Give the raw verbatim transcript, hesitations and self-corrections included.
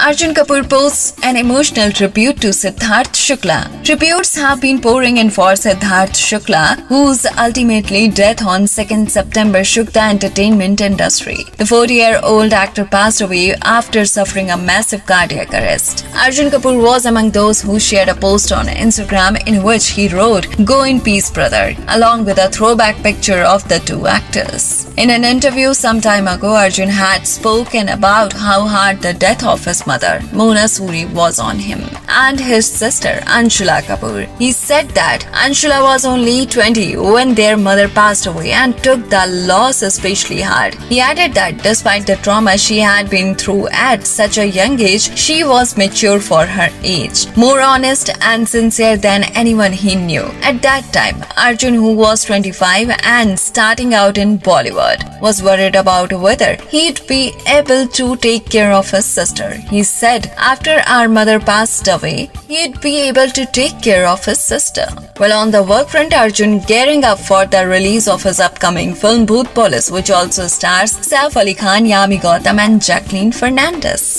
Arjun Kapoor posts an emotional tribute to Sidharth Shukla. Tributes have been pouring in for Sidharth Shukla, whose ultimately death on second September shook the entertainment industry. The forty-year-old actor passed away after suffering a massive cardiac arrest. Arjun Kapoor was among those who shared a post on Instagram in which he wrote, "Go in peace, brother," along with a throwback picture of the two actors. In an interview some time ago, Arjun had spoken about how hard the death of his mother, Mona Suri, was on him and his sister, Anshula Kapoor. He said that Anshula was only twenty when their mother passed away and took the loss especially hard. He added that despite the trauma she had been through at such a young age, she was mature for her age, more honest and sincere than anyone he knew. At that time, Arjun, who was twenty-five and starting out in Bollywood, was worried about whether he'd be able to take care of his sister. He said, "After our mother passed away, he'd be able to take care of his sister." Well, on the work front, Arjun gearing up for the release of his upcoming film Bhoot Police, which also stars Saif Ali Khan, Yami Gautam and Jacqueline Fernandez.